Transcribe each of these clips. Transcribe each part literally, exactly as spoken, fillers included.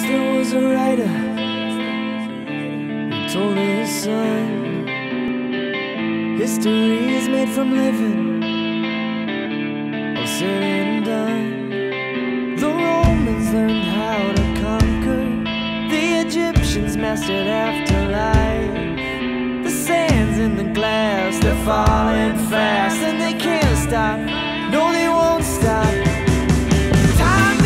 Once there was a writer who told his son, history is made from living, all said and done. The Romans learned how to conquer, the Egyptians mastered afterlife. The sands in the glass, they're falling fast, and they can't stop, no they won't stop. Time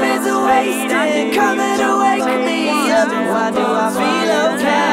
is a waste, nothing coming to wake me up. Why do I feel okay?